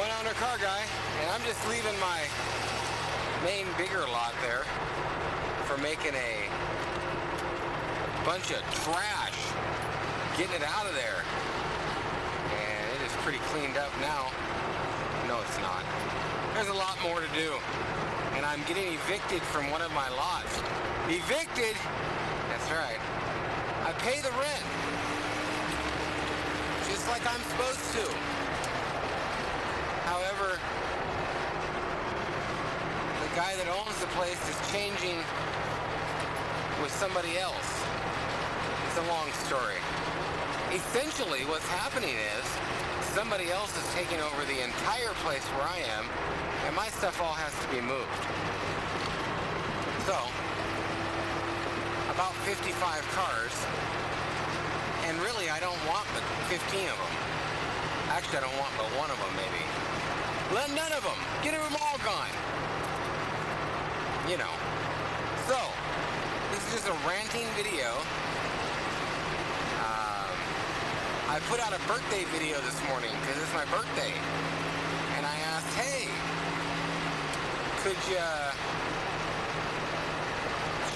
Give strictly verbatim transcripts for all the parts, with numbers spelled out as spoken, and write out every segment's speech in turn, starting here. One Owner Car Guy, and I'm just leaving my main bigger lot there for making a bunch of trash, getting it out of there. And it is pretty cleaned up now. No, it's not. There's a lot more to do. And I'm getting evicted from one of my lots. Evicted? That's right. I pay the rent, just like I'm supposed to. However, the guy that owns the place is changing with somebody else. It's a long story. Essentially, what's happening is somebody else is taking over the entire place where I am, and my stuff all has to be moved. So, about fifty-five cars, and really I don't want but fifteen of them. Actually, I don't want but one of them, maybe. Let none of them. Get them all gone. You know. So, this is just a ranting video. Um, I put out a birthday video this morning because it's my birthday. And I asked, hey, could you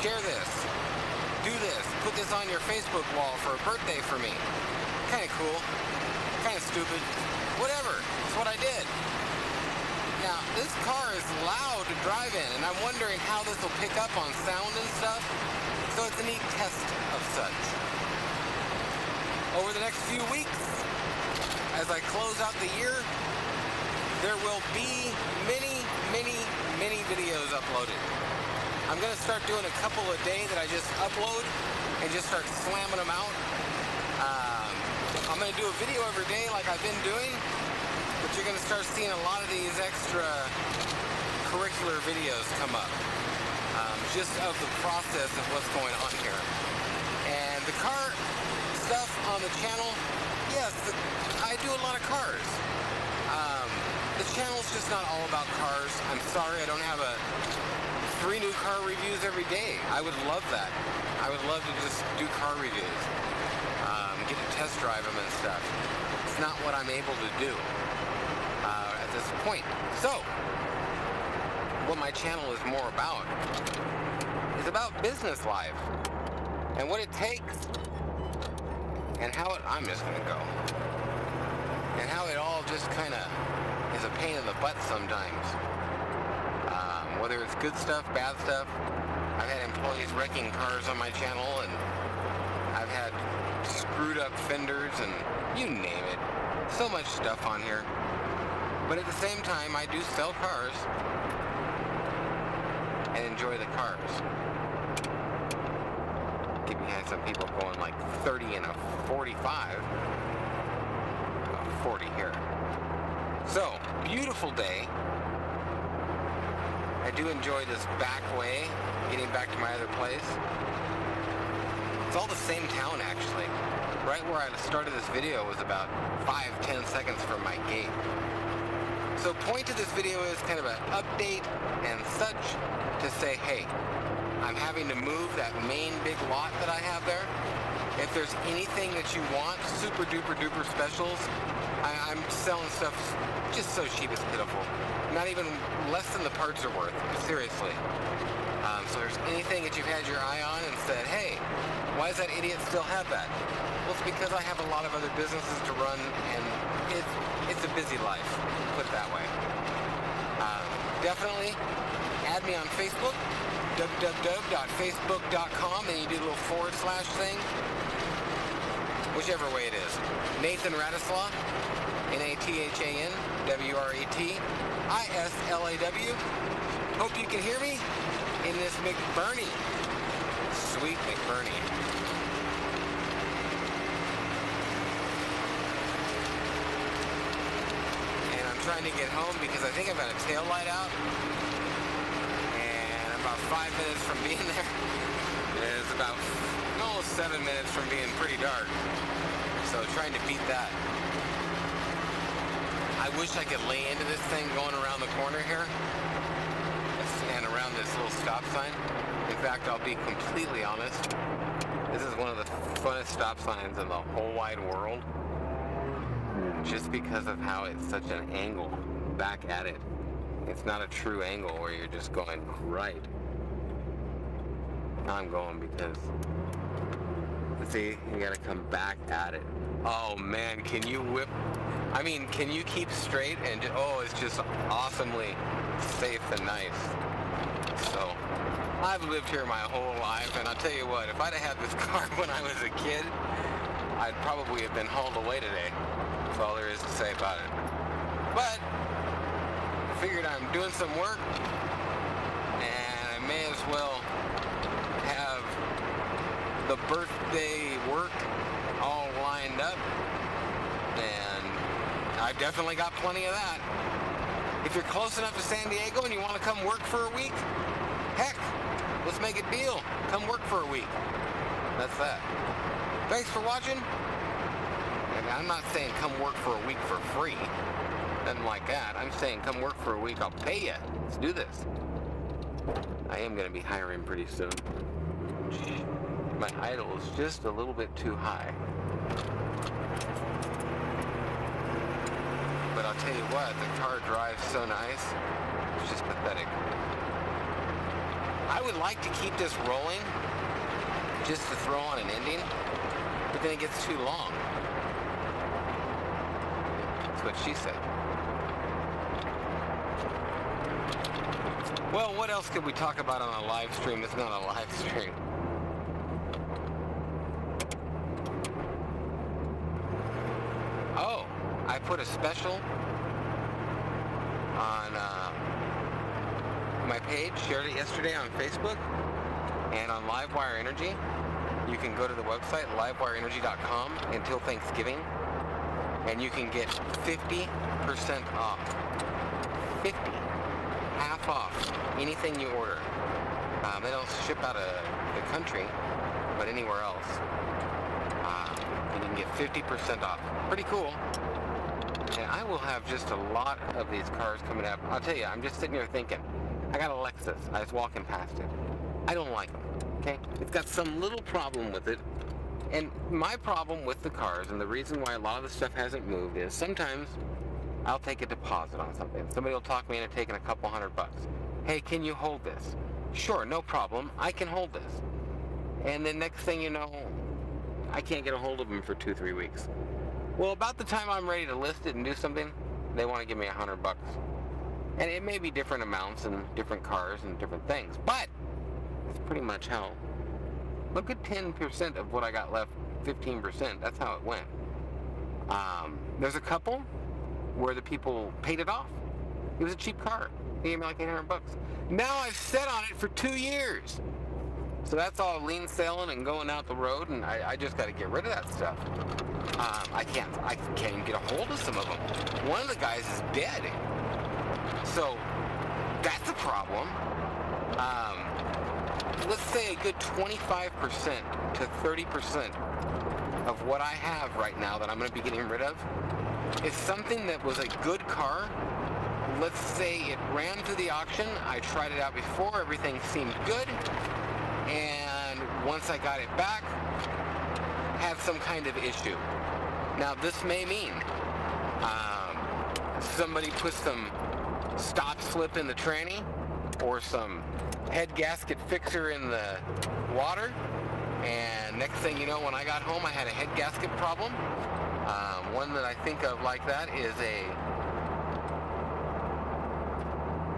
share this? Do this. Put this on your Facebook wall for a birthday for me. Kind of cool. Kind of stupid. Whatever. That's what I did. Now, this car is loud to drive in, and I'm wondering how this will pick up on sound and stuff, so it's a neat test of such. Over the next few weeks, as I close out the year, there will be many, many, many videos uploaded. I'm going to start doing a couple a day that I just upload and just start slamming them out. Um, I'm going to do a video every day like I've been doing. But you're going to start seeing a lot of these extra curricular videos come up, um, just of the process of what's going on here. And the car stuff on the channel, yes, the, I do a lot of cars. Um, the channel's just not all about cars. I'm sorry, I don't have a three new car reviews every day. I would love that. I would love to just do car reviews, um, get to test drive them and stuff. It's not what I'm able to do. Uh, at this point. So, what my channel is more about is about business life and what it takes and how it, I'm just gonna go, and how it all just kind of is a pain in the butt sometimes. Um, whether it's good stuff, bad stuff. I've had employees wrecking cars on my channel, and I've had screwed up fenders, and you name it. So much stuff on here. But at the same time, I do sell cars and enjoy the cars. Get behind some people going like thirty and a forty-five. About forty here. So, beautiful day. I do enjoy this back way, getting back to my other place. It's all the same town, actually. Right where I started this video was about five, ten seconds from my gate. So point of this video is kind of an update and such to say, hey, I'm having to move that main big lot that I have there. If there's anything that you want, super duper duper specials, I, I'm selling stuff just so cheap it's pitiful. Not even less than the parts are worth, seriously. Um, so if there's anything that you've had your eye on and said, hey, why does that idiot still have that? Well, it's because I have a lot of other businesses to run, and it's, it's a busy life, put it that way. Um, definitely add me on Facebook, w w w dot facebook dot com, and you do a little forward slash thing, whichever way it is. Nathan Radislaw, N A T H A N, W R E T I S L A W. Hope you can hear me in this McBurney. Sweet McBurney. Trying to get home because I think I've got a tail light out, and about five minutes from being there, it is about almost seven minutes from being pretty dark. So trying to beat that. I wish I could lay into this thing going around the corner here and around this little stop sign. In fact, I'll be completely honest. This is one of the funnest stop signs in the whole wide world. Just because of how it's such an angle. back at it. It's not a true angle where you're just going right. I'm going because, see, you gotta come back at it. Oh man, can you whip, I mean, can you keep straight and, just, oh, it's just awesomely safe and nice. So, I've lived here my whole life, and I'll tell you what, if I'd have had this car when I was a kid, I'd probably have been hauled away today. That's all there is to say about it. But, I figured I'm doing some work, and I may as well have the birthday work all lined up, and I've definitely got plenty of that. If you're close enough to San Diego and you want to come work for a week, heck, let's make a deal. Come work for a week. That's that. Thanks for watching. And I'm not saying come work for a week for free. Nothing like that. I'm saying come work for a week. I'll pay you. Let's do this. I am going to be hiring pretty soon. My idle is just a little bit too high. But I'll tell you what, the car drives so nice. It's just pathetic. I would like to keep this rolling just to throw on an ending, but then it gets too long. That's what she said. Well, what else could we talk about on a live stream? It's not a live stream. Oh, I put a special on uh, my page, shared it yesterday on Facebook and on LiveWire Energy. You can go to the website, live wire energy dot com, until Thanksgiving, and you can get fifty percent off. fifty. Half off anything you order. Um, they don't ship out of the country, but anywhere else. Uh, and you can get fifty percent off. Pretty cool. And I will have just a lot of these cars coming up. I'll tell you, I'm just sitting here thinking, I got a Lexus. I was walking past it. I don't like it, okay? It's got some little problem with it. And my problem with the cars, and the reason why a lot of the stuff hasn't moved, is sometimes I'll take a deposit on something. Somebody will talk me into taking a couple hundred bucks. Hey, can you hold this? Sure, no problem. I can hold this. And then next thing you know, I can't get a hold of them for two, three weeks. Well, about the time I'm ready to list it and do something, they want to give me a hundred bucks. And it may be different amounts and different cars and different things, but it's pretty much how. Look at ten percent of what I got left, fifteen percent. That's how it went. Um, there's a couple where the people paid it off. It was a cheap car. They gave me like eight hundred bucks. Now I've sat on it for two years. So that's all lean sailing and going out the road, and I, I just got to get rid of that stuff. Um, I can't. I can't even get a hold of some of them. One of the guys is dead. So that's a problem. Um, let's say a good twenty-five percent to thirty percent of what I have right now that I'm going to be getting rid of is something that was a good car. Let's say it ran through the auction, I tried it out before, everything seemed good, and once I got it back, had some kind of issue. Now this may mean um, somebody put some stop slip in the tranny, or some head gasket fixer in the water, and next thing you know, when I got home I had a head gasket problem. Um, one that I think of like that is a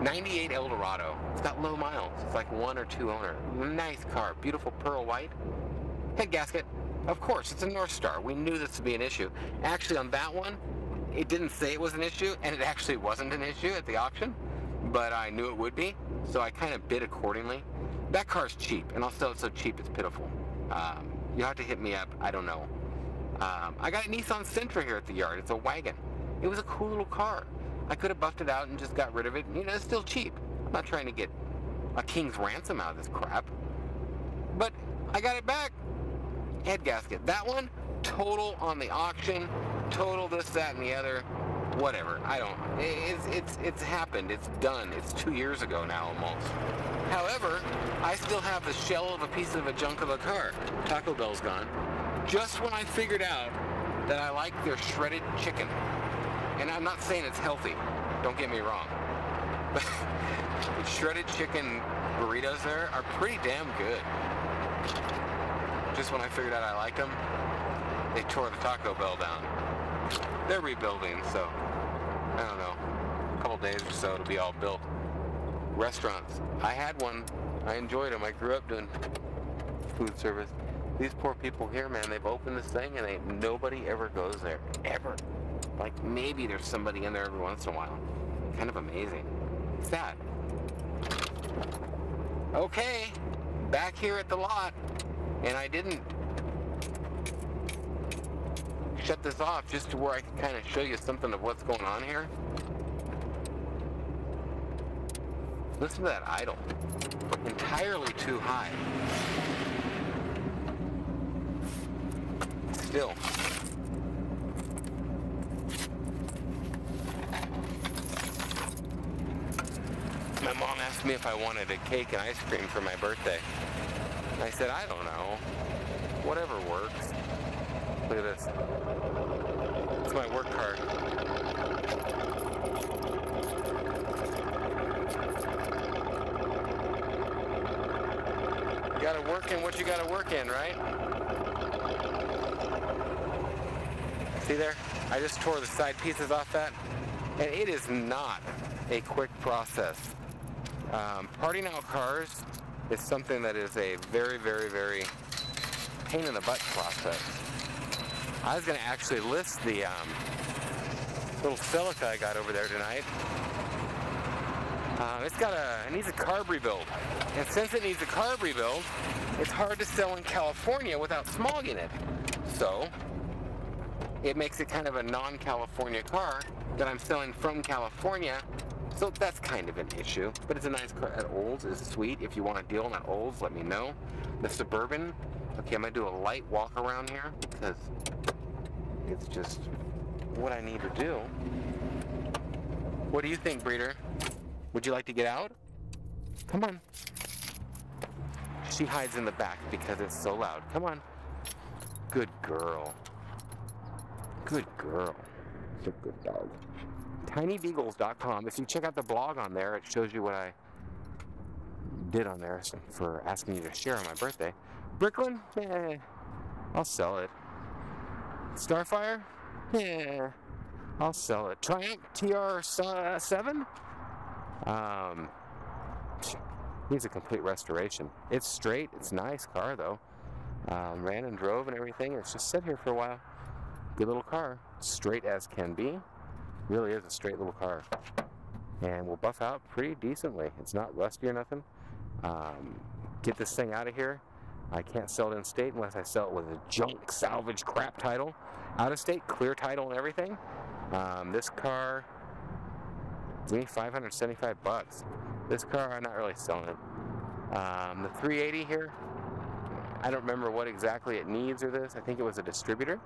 ninety-eight Eldorado. It's got low miles. It's like one or two owner. Nice car. Beautiful pearl white. Head gasket. Of course, it's a North Star. We knew this would be an issue. Actually, on that one, it didn't say it was an issue, and it actually wasn't an issue at the auction, but I knew it would be, so I kind of bid accordingly. That car's cheap, and also it's so cheap it's pitiful. Um, you have to hit me up. I don't know. Um, I got a Nissan Sentra here at the yard. It's a wagon. It was a cool little car. I could have buffed it out and just got rid of it. You know, it's still cheap. I'm not trying to get a king's ransom out of this crap. But I got it back. Head gasket. That one, total on the auction. Total this, that, and the other. Whatever. I don't. It's, it's, it's happened. It's done. It's two years ago now almost. However, I still have the shell of a piece of a junk of a car. Taco Bell's gone. Just when I figured out that I like their shredded chicken, and I'm not saying it's healthy, Don't get me wrong. The shredded chicken burritos there are pretty damn good. Just when I figured out I liked them, they tore the Taco Bell down. They're rebuilding, so I don't know. A couple days or so, it'll be all built. Restaurants. I had one. I enjoyed them. I grew up doing food service. These poor people here, man, they've opened this thing and ain't nobody ever goes there. Ever. Like, maybe there's somebody in there every once in a while. Kind of amazing. It's sad. Okay. Back here at the lot. And I didn't shut this off just to where I could kind of show you something of what's going on here. Listen to that idle. Entirely too high. Still. My mom asked me if I wanted a cake and ice cream for my birthday. I said, I don't know. Whatever works. Look at this. It's my work card. You gotta work in what you gotta work in, right? See there? I just tore the side pieces off that. And it is not a quick process. Um, parting out cars is something that is a very, very, very pain in the butt process. I was gonna actually list the um, little Celica I got over there tonight. Uh, it's got a, it needs a carb rebuild. And since it needs a carb rebuild, it's hard to sell in California without smogging it. So, it makes it kind of a non-California car that I'm selling from California. So that's kind of an issue, but it's a nice car. That Olds is sweet. If you want a deal on that Olds, let me know. The Suburban, okay, I'm gonna do a light walk around here because it's just what I need to do. What do you think, Breeder? Would you like to get out? Come on. She hides in the back because it's so loud. Come on. Good girl. Good girl. It's a good dog. Tiny Beagles dot com. If you check out the blog on there, it shows you what I did on there for asking you to share on my birthday. Bricklin? Eh, I'll sell it. Starfire? Eh, I'll sell it. Triumph T R seven? Um, needs a complete restoration. It's straight. It's a nice car, though. Um, ran and drove and everything. It's just sat here for a while. Good little car. Straight as can be. Really is a straight little car, and will buff out pretty decently. It's not rusty or nothing. Um, get this thing out of here. I can't sell it in state unless I sell it with a junk salvage crap title. Out of state, clear title and everything. Um, this car, five hundred seventy-five bucks. This car, I'm not really selling it. Um, the three eighty here, I don't remember what exactly it needs or this. I think it was a distributor.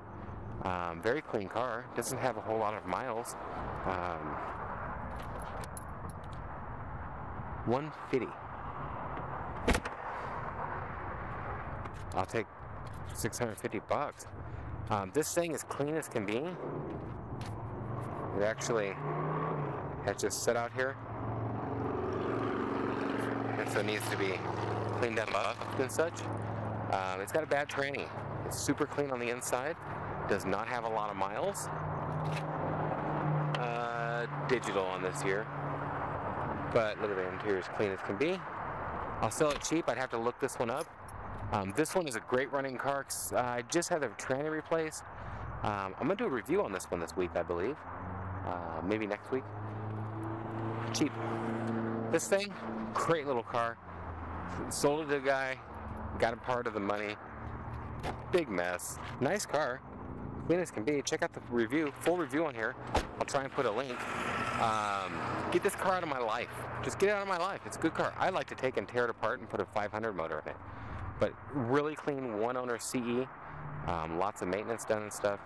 Um, very clean car, doesn't have a whole lot of miles. Um, one fifty. I'll take six hundred fifty bucks. Um, this thing is clean as can be. It actually had just set out here, and so it needs to be cleaned up and such. Um, it's got a bad tranny. It's super clean on the inside. Does not have a lot of miles. Uh, digital on this here. But look at the interior, as clean as can be. I'll sell it cheap. I'd have to look this one up. Um, this one is a great running car. Uh, I just had the tranny replaced. Um, I'm gonna do a review on this one this week, I believe. Uh, maybe next week. Cheap. This thing, great little car. Sold it to a guy, got a part of the money. Big mess. Nice car. Clean as can be. Check out the review, full review on here. I'll try and put a link. Um, get this car out of my life. Just get it out of my life. It's a good car. I like to take and tear it apart and put a five hundred motor in it. But really clean, one owner C E. Um, lots of maintenance done and stuff.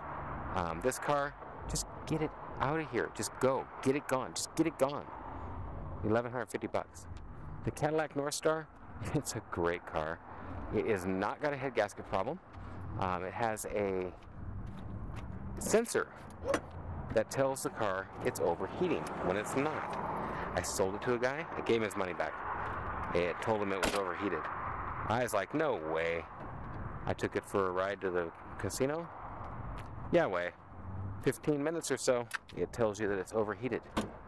Um, this car, just get it out of here. Just go. Get it gone. Just get it gone. eleven fifty bucks. The Cadillac North Star, it's a great car. It is not got a head gasket problem. Um, it has a sensor that tells the car it's overheating when it's not. I sold it to a guy, I gave him his money back. It told him it was overheated. I was like, no way. I took it for a ride to the casino. Yeah, way. fifteen minutes or so, it tells you that it's overheated.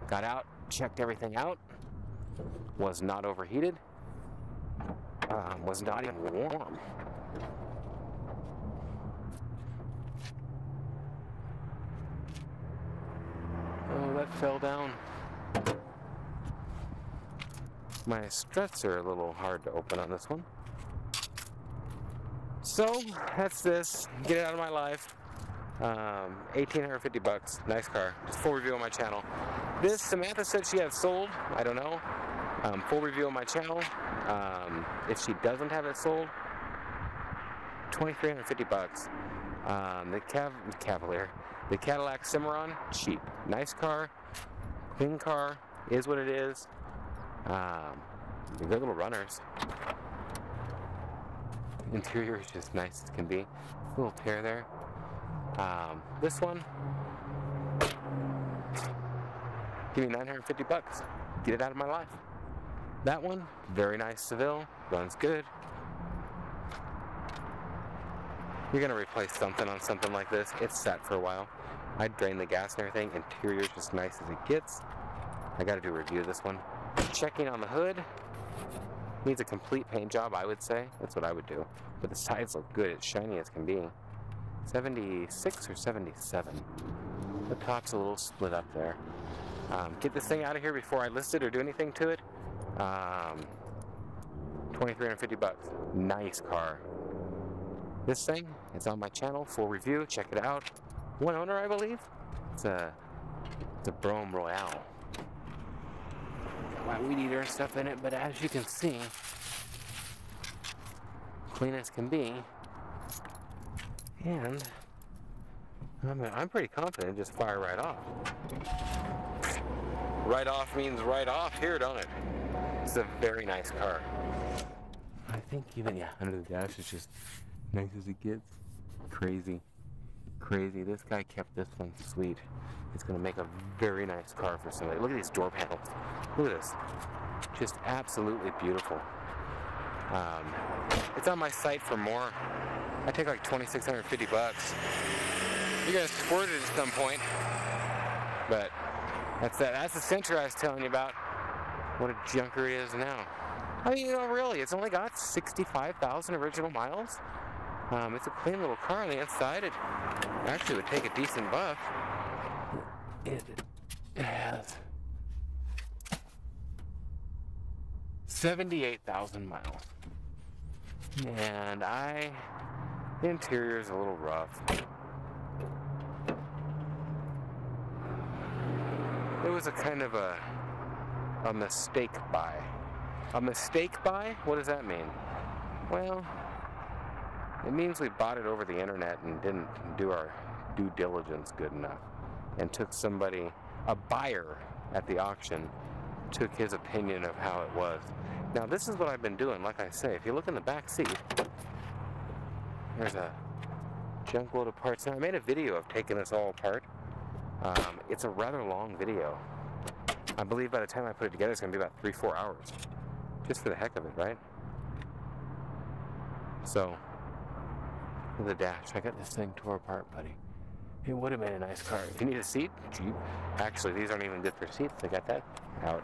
Got out, checked everything out, was not overheated, uh, was not even warm. Oh, that fell down. My struts are a little hard to open on this one. So, that's this. Get it out of my life. Um, eighteen fifty bucks. Nice car. Just full review on my channel. This, Samantha said she had sold. I don't know. Um, full review on my channel. Um, if she doesn't have it sold, twenty-three fifty bucks. Um, the Cav Cavalier. The Cadillac Cimarron, cheap. Nice car. Clean car. Is what it is. Um, they're little runners. Interior is just nice as can be. A little tear there. Um, this one, give me nine fifty bucks. Get it out of my life. That one, very nice Seville. Runs good. You're gonna replace something on something like this. It's sat for a while. I drain the gas and everything. Interior is just nice as it gets. I gotta do a review of this one. Checking on the hood, needs a complete paint job, I would say. That's what I would do. But the sides look good, it's shiny as can be. seventy-six or seventy-seven. The top's a little split up there. Um, get this thing out of here before I list it or do anything to it. Um, twenty-three fifty bucks. Nice car. This thing, it's on my channel, full review, check it out. One owner, I believe. It's a, it's a Brome Royale. My weed eater and stuff in it, but as you can see, clean as can be, and I'm, I'm pretty confident. Just fire right off. Right off means right off here, don't it? It's a very nice car. I think even yeah, under the dash it's just nice as it gets. Crazy, crazy. This guy kept this one sweet. It's gonna make a very nice car for somebody. Look at these door panels. Look at this. Just absolutely beautiful. Um, it's on my site for more. I take like twenty-six fifty bucks. You're gonna squirt it at some point. But that's that. That's the Sentra I was telling you about. What a junker it is now. I mean, you know, really, it's only got sixty-five thousand original miles. Um, it's a clean little car on the inside. It actually would take a decent buff. It has seventy-eight thousand miles, and I, the interior is a little rough. It was a kind of a, a mistake buy. A mistake buy? What does that mean? Well, it means we bought it over the internet and didn't do our due diligence good enough. And took somebody, a buyer at the auction, took his opinion of how it was. Now this is what I've been doing, like I say. If you look in the back seat, there's a junk load of parts. Now I made a video of taking this all apart. Um, it's a rather long video. I believe by the time I put it together it's gonna be about three, four hours. Just for the heck of it, right? So, the dash, I got this thing tore apart, buddy. It would have been a nice car. If you need a seat, cheap. Actually, these aren't even good for seats. I got that out.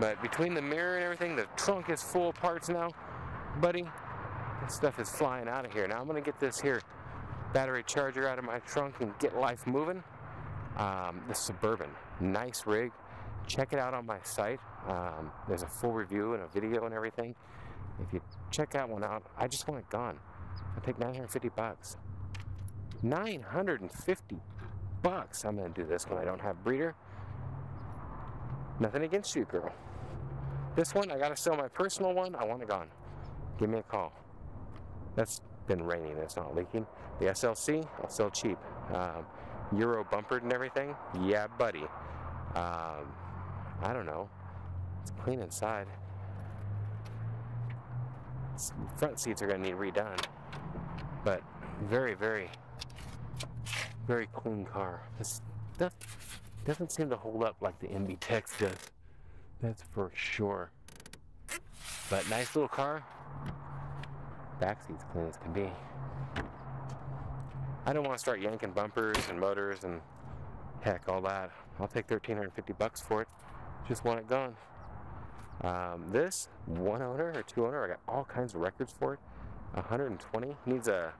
But between the mirror and everything, the trunk is full of parts now. Buddy, this stuff is flying out of here. Now I'm gonna get this here battery charger out of my trunk and get life moving. Um, the Suburban, nice rig. Check it out on my site. Um, there's a full review and a video and everything. If you check that one out, I just want it gone. I'll take nine fifty bucks. nine fifty bucks. I'm gonna do this when I don't have Breeder. Nothing against you, girl. This one, I gotta sell my personal one. I want it gone. Give me a call. That's been raining. It's not leaking. The S L C, I'll sell cheap. Um, Euro bumpered and everything. Yeah, buddy. Um, I don't know. It's clean inside. Some front seats are gonna need redone. But very, very, very clean car. It's, that doesn't seem to hold up like the M B Tex does. That's for sure. But nice little car. Backseat's clean as can be. I don't want to start yanking bumpers and motors and heck all that. I'll take thirteen fifty bucks for it. Just want it gone. Um, this one owner or two owner, I got all kinds of records for it. one hundred twenty. Needs a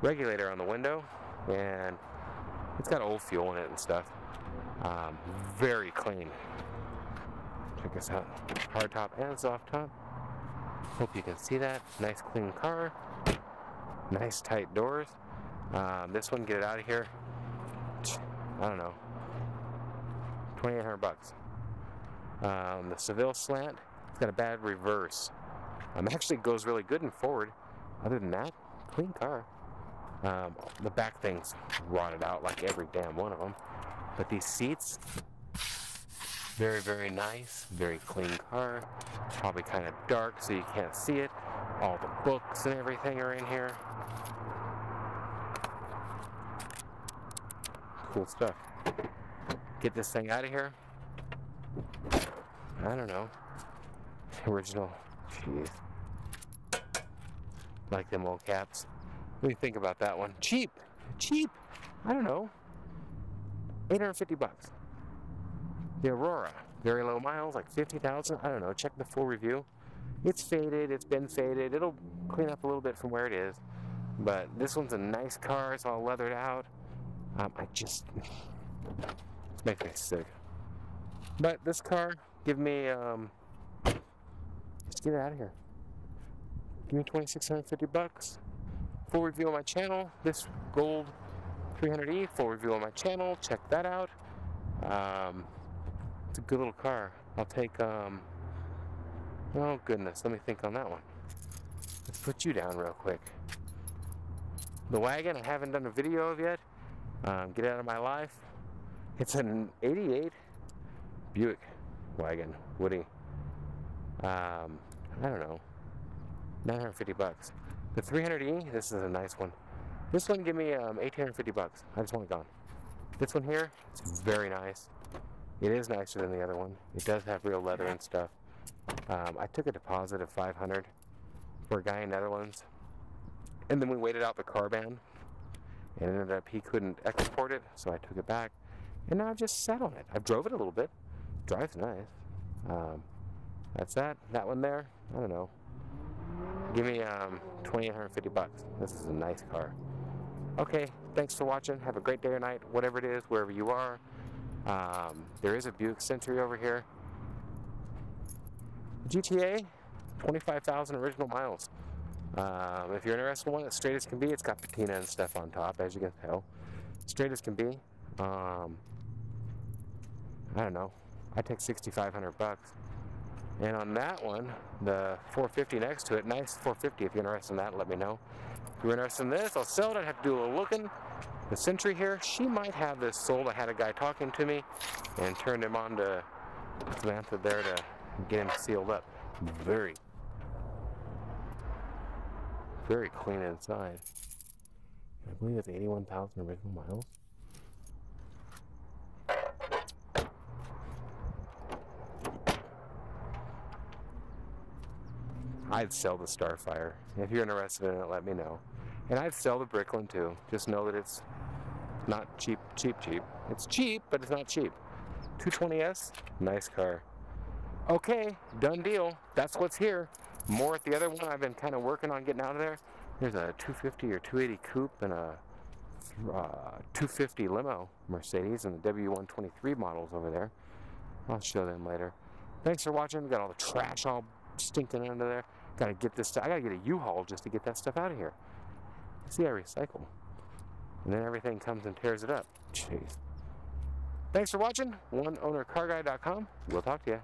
regulator on the window, and it's got old fuel in it and stuff. Um, very clean. Check this out. Hard top and soft top. Hope you can see that. Nice clean car. Nice tight doors. Um, this one, get it out of here. I don't know. twenty-eight hundred bucks. Um, the Seville slant. It's got a bad reverse. Um, actually goes really good and forward. Other than that, clean car. Um, the back thing's rotted out like every damn one of them. But these seats, very, very nice. Very clean car. Probably kind of dark so you can't see it. All the books and everything are in here. Cool stuff. Get this thing out of here. I don't know. Original. Jeez. Like them old caps. What do you think about that one? Cheap. Cheap. I don't know. eight hundred fifty bucks. The Aurora. Very low miles, like fifty thousand. I don't know. Check the full review. It's faded. It's been faded. It'll clean up a little bit from where it is. But this one's a nice car. It's all leathered out. Um, I just... It's making me sick. But this car, give me, um, just get it out of here. Give me twenty-six fifty bucks. Full review on my channel. This gold three hundred E, full review on my channel. Check that out. Um, it's a good little car. I'll take, um, oh goodness, let me think on that one. Let's put you down real quick. The wagon, I haven't done a video of yet. Um, get out of my life. It's an eighty-eight Buick wagon, Woody. Um, I don't know, nine hundred fifty bucks. The three hundred E, this is a nice one. This one, give me um, eighteen fifty bucks. I just want it gone. This one here, it's very nice. It is nicer than the other one. It does have real leather and stuff. Um, I took a deposit of five hundred for a guy in Netherlands, and then we waited out the car ban, and ended up he couldn't export it, so I took it back, and now I've just sat on it. I've drove it a little bit. Drives nice. Um, that's that. That one there, I don't know. Give me um, twenty-eight fifty bucks. This is a nice car. Okay, thanks for watching. Have a great day or night, whatever it is, wherever you are. Um, there is a Buick Century over here. G T A, twenty-five thousand original miles. Um, if you're interested in one, it's straight as can be. It's got patina and stuff on top, as you can tell. Straight as can be. Um, I don't know. I take sixty-five hundred bucks. And on that one, the four fifty next to it, nice four fifty. If you're interested in that, let me know. If you're interested in this, I'll sell it. I'd have to do a little looking. The Sentry here, she might have this sold. I had a guy talking to me and turned him on to Samantha there to get him sealed up. Very, very clean inside. I believe it's eighty-one thousand original miles. I'd sell the Starfire. If you're interested in it, let me know. And I'd sell the Bricklin too. Just know that it's not cheap, cheap, cheap. It's cheap, but it's not cheap. two twenty S, nice car. Okay, done deal. That's what's here. More at the other one. I've been kind of working on getting out of there. There's a two fifty or two eighty coupe and a uh, two fifty limo Mercedes and the W one twenty-three models over there. I'll show them later. Thanks for watching. We got all the trash all stinking under there. Gotta get this stuff. I gotta get a U-Haul just to get that stuff out of here. See, I recycle. And then everything comes and tears it up. Jeez. Thanks for watching. One Owner Car Guy dot com. We'll talk to you.